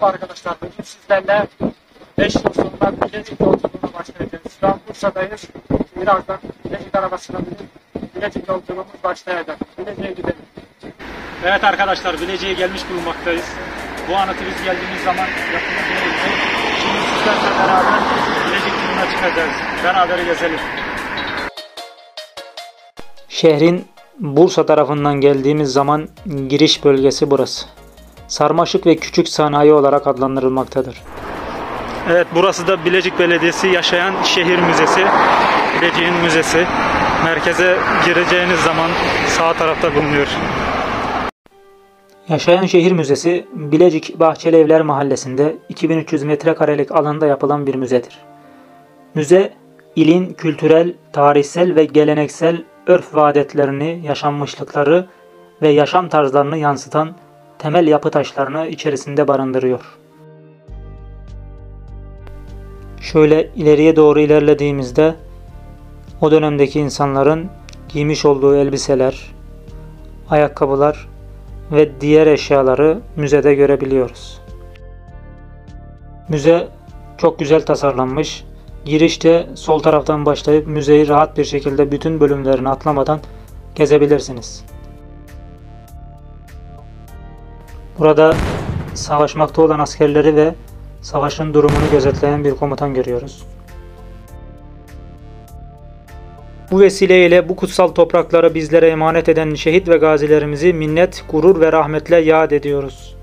Merhaba arkadaşlar, bugün sizlerle 5 yıl sonunda Bilecik yolculuğuna başlayacağız. Şu an Bursa'dayız. Birazdan Bilecik arabasına binip Bilecik yolculuğumuz başlayacak. Bilecik'e gidelim. Evet arkadaşlar, Bilecik'e gelmiş bulunmaktayız. Bu anıtı biz geldiğimiz zaman yapılmak için şimdi sizlerle beraber Bilecik turuna çıkacağız. Beraber gezelim. Şehrin Bursa tarafından geldiğimiz zaman giriş bölgesi burası. Sarmaşık ve küçük sanayi olarak adlandırılmaktadır. Evet, burası da Bilecik Belediyesi Yaşayan Şehir Müzesi. Bilecik'in müzesi. Merkeze gireceğiniz zaman sağ tarafta bulunuyor. Yaşayan Şehir Müzesi, Bilecik Bahçeli Evler Mahallesi'nde 2300 metrekarelik alanda yapılan bir müzedir. Müze, ilin kültürel, tarihsel ve geleneksel örf ve adetlerini, yaşanmışlıkları ve yaşam tarzlarını yansıtan temel yapı taşlarını içerisinde barındırıyor. Şöyle ileriye doğru ilerlediğimizde o dönemdeki insanların giymiş olduğu elbiseler, ayakkabılar ve diğer eşyaları müzede görebiliyoruz. Müze çok güzel tasarlanmış. Girişte sol taraftan başlayıp müzeyi rahat bir şekilde bütün bölümlerini atlamadan gezebilirsiniz. Burada savaşmakta olan askerleri ve savaşın durumunu gözetleyen bir komutan görüyoruz. Bu vesileyle bu kutsal toprakları bizlere emanet eden şehit ve gazilerimizi minnet, gurur ve rahmetle yad ediyoruz.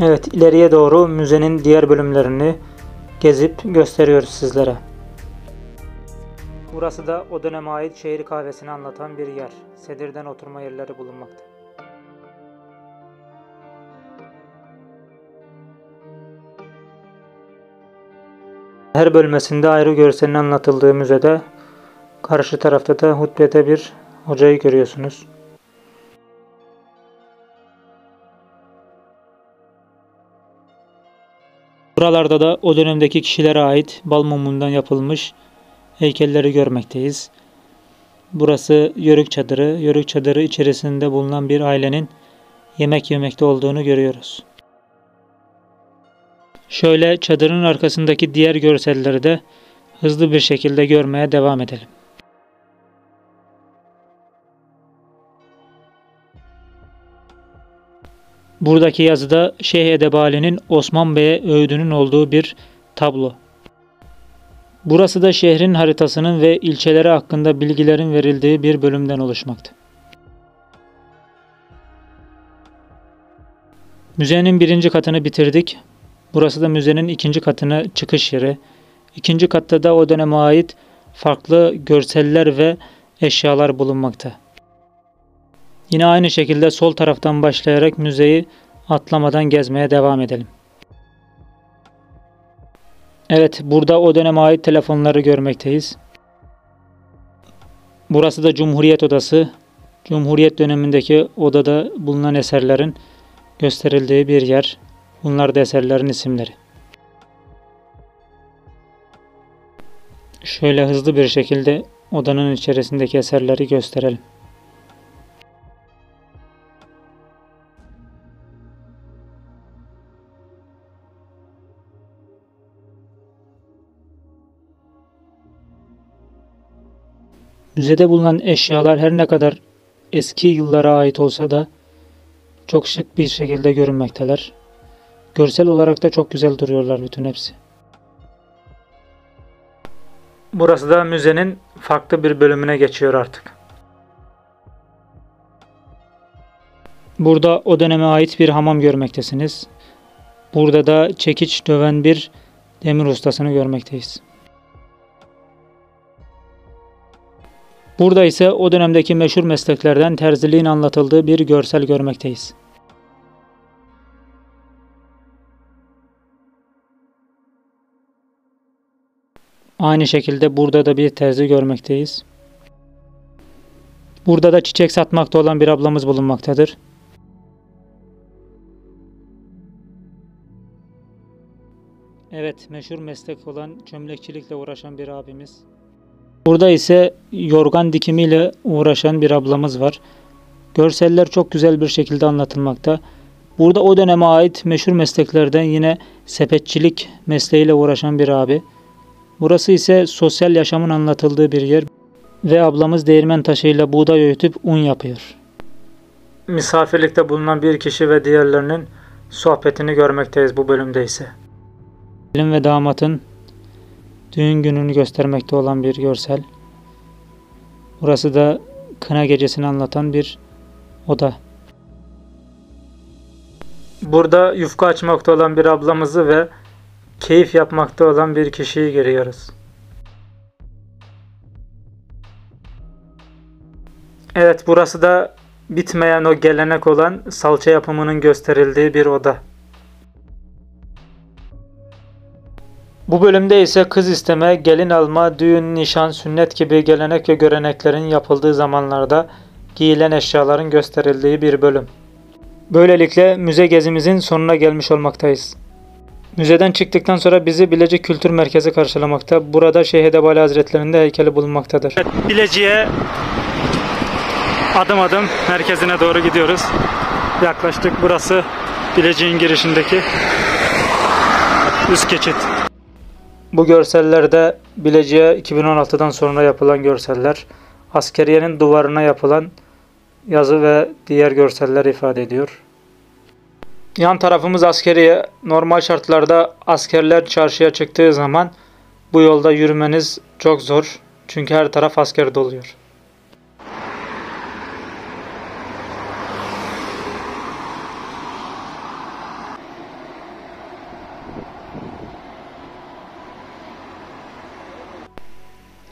Evet, ileriye doğru müzenin diğer bölümlerini gezip gösteriyoruz sizlere. Burası da o döneme ait şehir kahvesini anlatan bir yer. Sedirden oturma yerleri bulunmakta. Her bölmesinde ayrı görselin anlatıldığı müzede, karşı tarafta da hutbede bir hocayı görüyorsunuz. Buralarda da o dönemdeki kişilere ait bal mumundan yapılmış heykelleri görmekteyiz. Burası Yörük Çadırı. Yörük Çadırı içerisinde bulunan bir ailenin yemek yemekte olduğunu görüyoruz. Şöyle çadırın arkasındaki diğer görselleri de hızlı bir şekilde görmeye devam edelim. Buradaki yazıda Şeyh Edebali'nin Osman Bey'e öğüdünün olduğu bir tablo. Burası da şehrin haritasının ve ilçeleri hakkında bilgilerin verildiği bir bölümden oluşmakta. Müzenin birinci katını bitirdik. Burası da müzenin ikinci katına çıkış yeri. İkinci katta da o döneme ait farklı görseller ve eşyalar bulunmakta. Yine aynı şekilde sol taraftan başlayarak müzeyi atlamadan gezmeye devam edelim. Evet, burada o döneme ait telefonları görmekteyiz. Burası da Cumhuriyet Odası. Cumhuriyet dönemindeki odada bulunan eserlerin gösterildiği bir yer. Bunlar da eserlerin isimleri. Şöyle hızlı bir şekilde odanın içerisindeki eserleri gösterelim. Müzede bulunan eşyalar her ne kadar eski yıllara ait olsa da çok şık bir şekilde görünmekteler. Görsel olarak da çok güzel duruyorlar bütün hepsi. Burası da müzenin farklı bir bölümüne geçiyor artık. Burada o döneme ait bir hamam görmektesiniz. Burada da çekiç döven bir demir ustasını görmekteyiz. Burada ise o dönemdeki meşhur mesleklerden terziliğin anlatıldığı bir görsel görmekteyiz. Aynı şekilde burada da bir terzi görmekteyiz. Burada da çiçek satmakta olan bir ablamız bulunmaktadır. Evet, meşhur meslek olan çömlekçilikle uğraşan bir abimiz. Burada ise yorgan dikimiyle uğraşan bir ablamız var. Görseller çok güzel bir şekilde anlatılmakta. Burada o döneme ait meşhur mesleklerden yine sepetçilik mesleğiyle uğraşan bir abi. Burası ise sosyal yaşamın anlatıldığı bir yer ve ablamız değirmen taşıyla buğday öğütüp un yapıyor. Misafirlikte bulunan bir kişi ve diğerlerinin sohbetini görmekteyiz bu bölümde ise. Gelin ve damatın düğün gününü göstermekte olan bir görsel. Burası da kına gecesini anlatan bir oda. Burada yufka açmakta olan bir ablamızı ve keyif yapmakta olan bir kişiyi görüyoruz. Evet, burası da bitmeyen o gelenek olan salça yapımının gösterildiği bir oda. Bu bölümde ise kız isteme, gelin alma, düğün, nişan, sünnet gibi gelenek ve göreneklerin yapıldığı zamanlarda giyilen eşyaların gösterildiği bir bölüm. Böylelikle müze gezimizin sonuna gelmiş olmaktayız. Müzeden çıktıktan sonra bizi Bilecik Kültür Merkezi karşılamakta. Burada Şeyh Edebali Hazretleri'nin de heykeli bulunmaktadır. Evet, Bilecik'e adım adım merkezine doğru gidiyoruz. Yaklaştık. Burası Bilecik'in girişindeki üst geçit. Bu görsellerde Bilecik'e 2016'dan sonra yapılan görseller, askeriyenin duvarına yapılan yazı ve diğer görseller ifade ediyor. Yan tarafımız askeriye. Normal şartlarda askerler çarşıya çıktığı zaman bu yolda yürümeniz çok zor. Çünkü her taraf asker doluyor.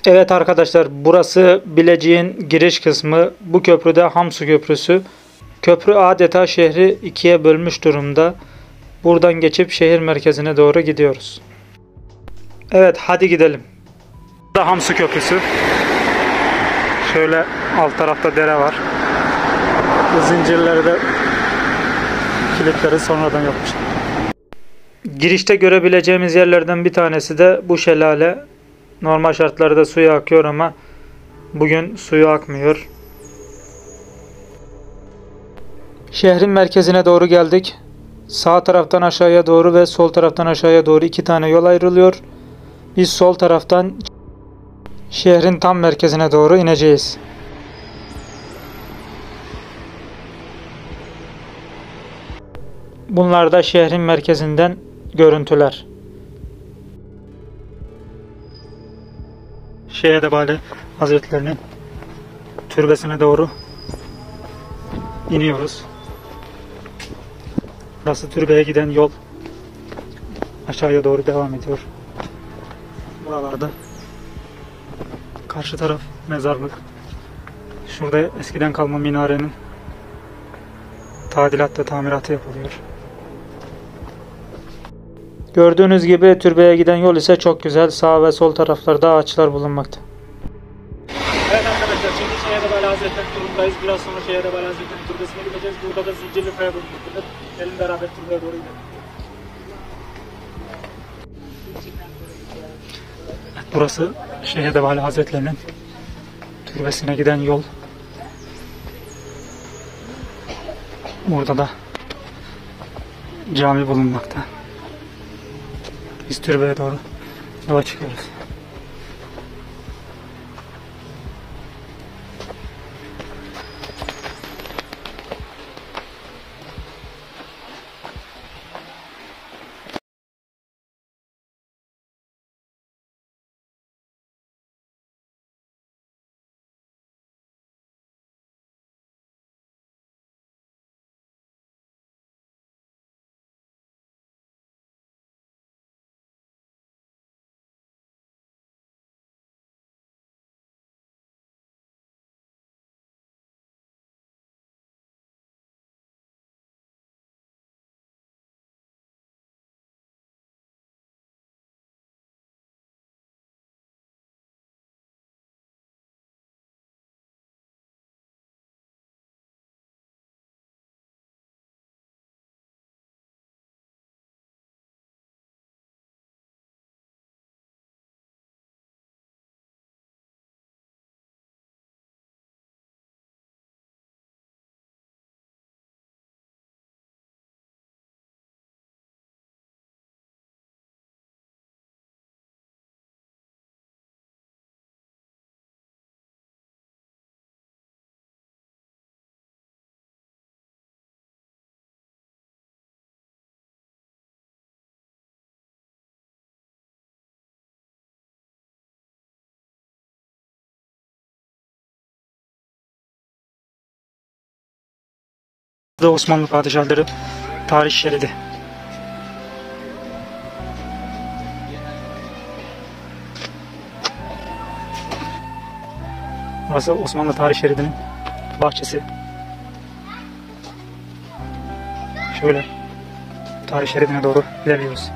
Evet arkadaşlar, burası Bilecik'in giriş kısmı. Bu köprüde Hamsu Köprüsü. Köprü adeta şehri ikiye bölmüş durumda. Buradan geçip şehir merkezine doğru gidiyoruz. Evet, hadi gidelim. Burada Hamsu Köprüsü. Şöyle alt tarafta dere var. Zincirleri de kilitleri sonradan yapmışlar. Girişte görebileceğimiz yerlerden bir tanesi de bu şelale. Normal şartlarda suyu akıyor ama bugün suyu akmıyor. Şehrin merkezine doğru geldik. Sağ taraftan aşağıya doğru ve sol taraftan aşağıya doğru iki tane yol ayrılıyor. Biz sol taraftan şehrin tam merkezine doğru ineceğiz. Bunlar da şehrin merkezinden görüntüler. Şeyh Edebali Hazretlerinin türbesine doğru iniyoruz. Burası türbeye giden yol. Aşağıya doğru devam ediyor. Buralarda karşı taraf mezarlık. Şurada eskiden kalma minarenin tadilat ve tamiratı yapılıyor. Gördüğünüz gibi türbeye giden yol ise çok güzel. Sağ ve sol taraflarda ağaçlar bulunmakta. Evet arkadaşlar, şimdi Şeyh Edebali Hazretleri turundayız. Biraz sonra Şeyh Edebali Hazretleri türbesine gideceğiz. Burada da zincirli kaya bulunmaktadır. Gelin beraber türbeye doğru gidelim. Evet, burası Şeyh Edebali Hazretleri'nin türbesine giden yol. Burada da cami bulunmakta. Biz türbeye doğru yola çıkıyoruz. Osmanlı Padişahları Tarih Şeridi. Burası Osmanlı Tarih Şeridi'nin bahçesi. Şöyle Tarih Şeridi'ne doğru ilerliyoruz.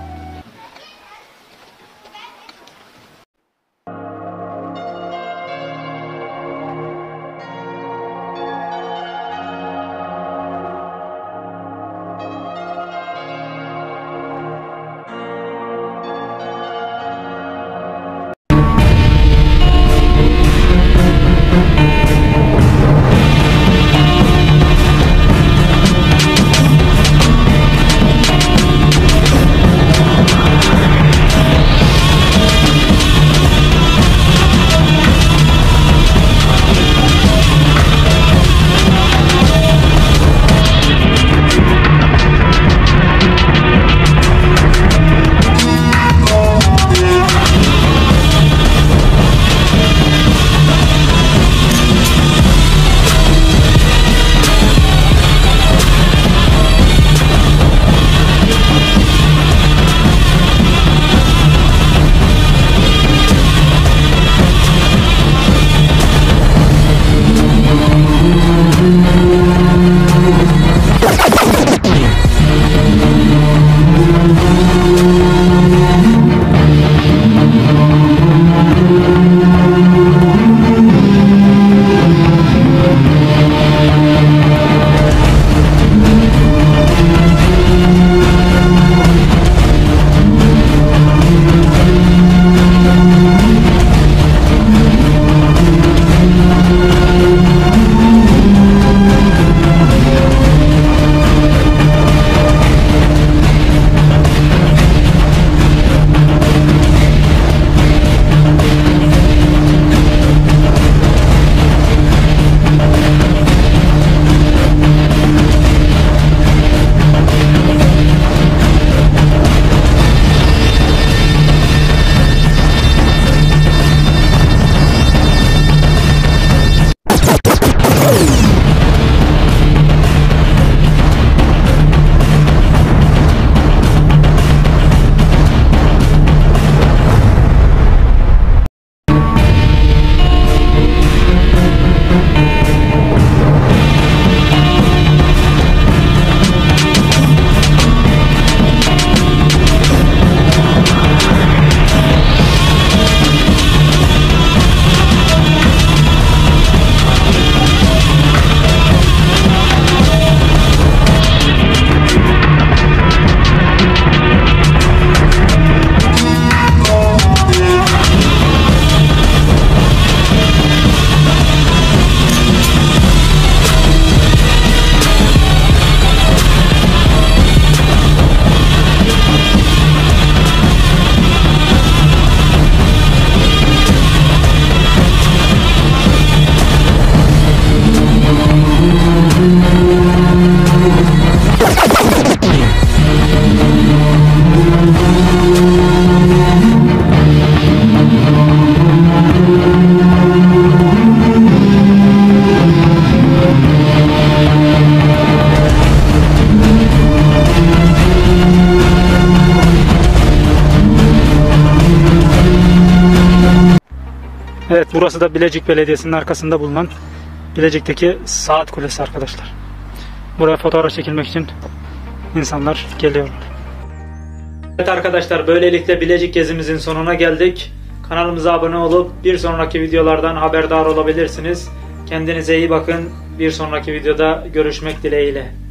Evet, burası da Bilecik Belediyesi'nin arkasında bulunan Bilecik'teki Saat Kulesi arkadaşlar. Buraya fotoğraf çekilmek için insanlar geliyorlar. Evet arkadaşlar, böylelikle Bilecik gezimizin sonuna geldik. Kanalımıza abone olup bir sonraki videolardan haberdar olabilirsiniz. Kendinize iyi bakın. Bir sonraki videoda görüşmek dileğiyle.